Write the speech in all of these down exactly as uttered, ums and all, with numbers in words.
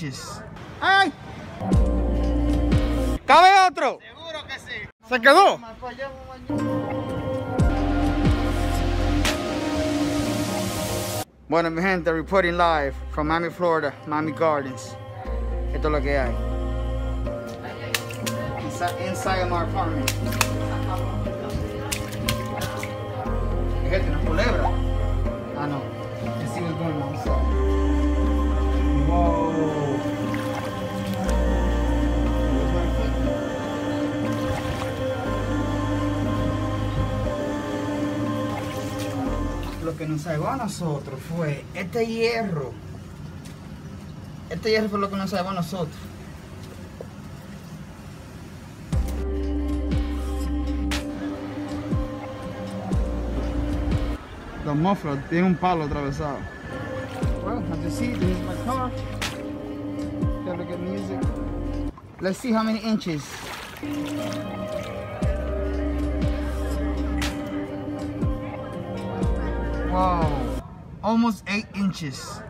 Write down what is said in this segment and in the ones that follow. manches. ¡Ay! ¿Cabe otro? Seguro que sí. ¿Se quedó? Bueno, mi gente, reporting live from Miami, Florida, Miami Gardens. Esto es lo que hay. Inside, inside of my apartment. ¿Qué es esto? ¿Una culebra? Ah, no. Let's see what's going on. So. Whoa. Lo que nos salvó a nosotros fue este hierro. Este hierro fue lo que nos salvó a nosotros. Los mufflers tienen un palo atravesado. Well, as you see, this is my car. Gotta get music. Let's see how many inches. Wow, almost eight inches.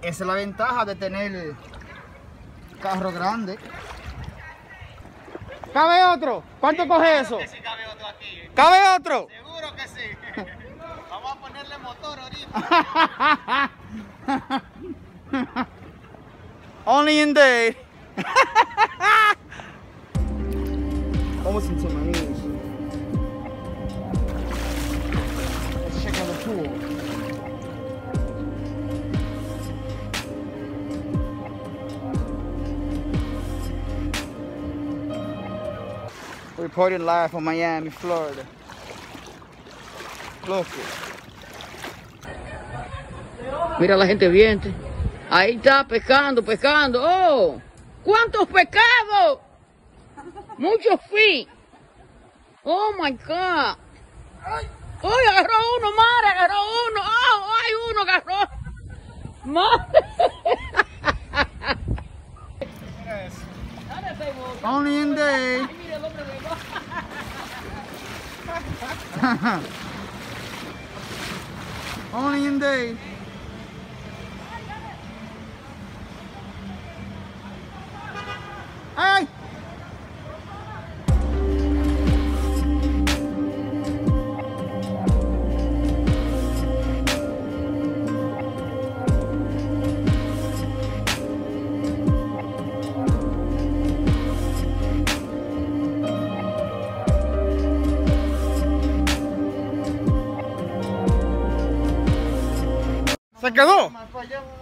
Esa es la ventaja de tener carro grande. ¿Cabe otro? ¿Cuánto sí, coge claro eso? Que sí cabe otro aquí. ¿Cabe otro? Seguro que sí. Vamos a ponerle motor ahorita. Only in day. Vamos sin semanillos. Reporting live from Miami, Florida. Look. Mira la gente viente. Ahí está pescando, pescando. ¡Oh! ¡Cuántos pescados! Muchos fish. Oh my God. Ay. ¡Uy, agarró uno, madre! ¡Agarró uno! ¡Oh, hay uno, agarró! ¡Madre! Only in day. Only in day. ¡Ay! ¿Se quedó?